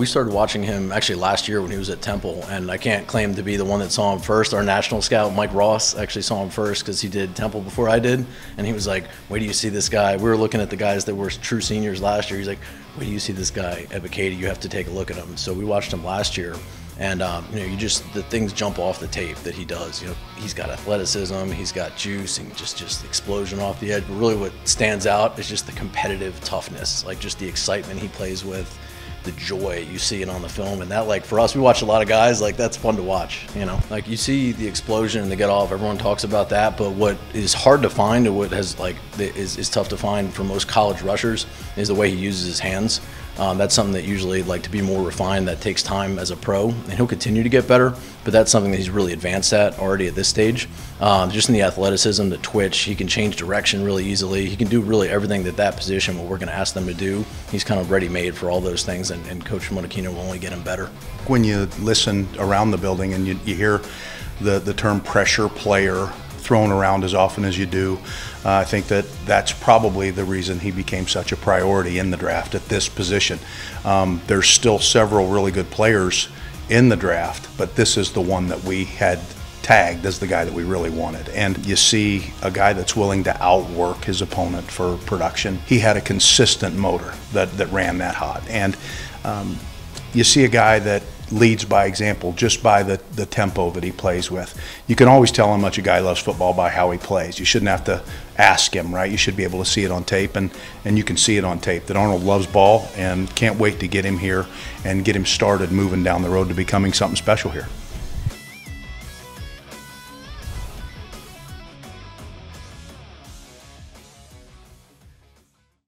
We started watching him actually last year when he was at Temple, and I can't claim to be the one that saw him first. Our national scout, Mike Ross, actually saw him first because he did Temple before I did, and he was like, wait till you see this guy. We were looking at the guys that were true seniors last year. He's like, wait till you see this guy, Ebiketie. You have to take a look at him. So we watched him last year, and the things jump off the tape that he does. He's got athleticism, he's got juice, and just explosion off the edge. But really, what stands out is just the competitive toughness, like just the excitement he plays with. The joy you see it on the film, and that, like, for us, we watch a lot of guys, like, that's fun to watch. Like, you see the explosion and the get off, everyone talks about that, but what is hard to find, or what has is tough to find for most college rushers, is the way he uses his hands. That's something that usually, like, to be more refined, that takes time as a pro, and he'll continue to get better, but that's something that he's really advanced at already at this stage. Just in the athleticism, the twitch, he can change direction really easily. He can do really everything that position, what we're going to ask them to do. He's kind of ready-made for all those things, and Coach Monachino will only get him better. When you listen around the building and you hear the term pressure player thrown around as often as you do, I think that's probably the reason he became such a priority in the draft at this position. There's still several really good players in the draft, but this is the one that we had tagged as the guy that we really wanted. And you see a guy that's willing to outwork his opponent for production. He had a consistent motor that ran that hot. And you see a guy that leads by example, just by the tempo that he plays with. You can always tell how much a guy loves football by how he plays. You shouldn't have to ask him, right? You should be able to see it on tape, and you can see it on tape that Arnold loves ball, and can't wait to get him here and get him started moving down the road to becoming something special here.